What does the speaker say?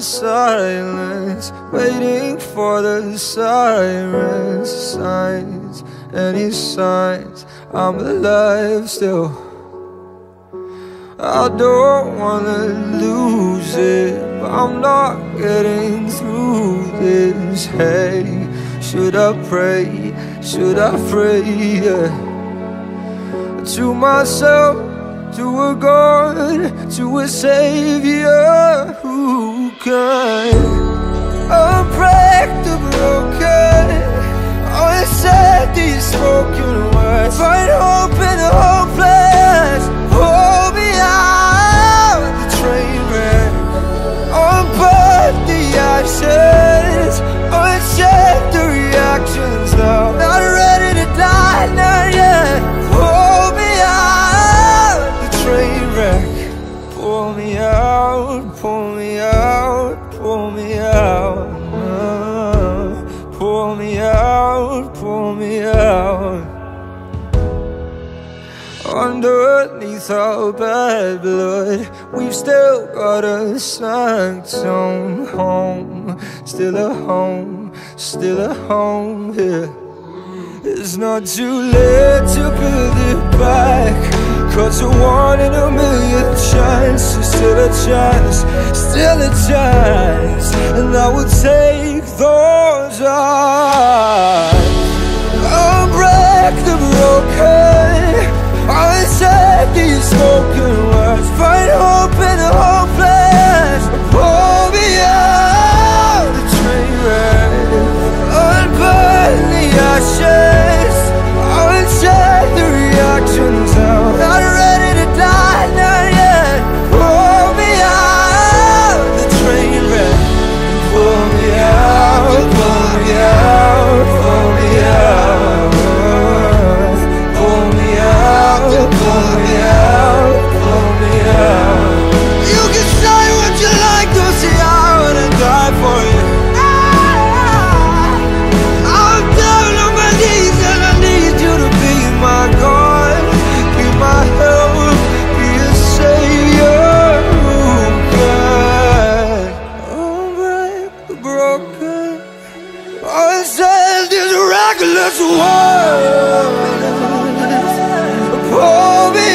the silence, waiting for the sirens. Signs, any signs I'm alive still. I don't wanna lose it, but I'm not getting through this. Hey, should I pray? Should I pray? Yeah. To myself, to a God, to a Savior who can unbreak the broken, unsaid these spoken words. Find hope in a hopeless, hold me out the train wreck. Unbreak the actions, uncheck the reactions. Now, not ready to die, not yet. Hold me out the train wreck. Pull me out, pull me out, pull me out. Pull me out, pull me out. Underneath our bad blood, we've still got a sanctum home. Still a home, still a home here. Yeah. It's not too late to build it back, 'cause a one in a million chance is still a chance, still a chance. And I will take those odds. I'll break the broken, I'll accept these spoken words. Find hope in a hopeless, hold me out the train wreck. Unburn the ashes, I'll accept the reactions out. Not ready to die, not yet. Hold me out the train wreck. Pull me out, pull me out, pull me out. This reckless world, pull me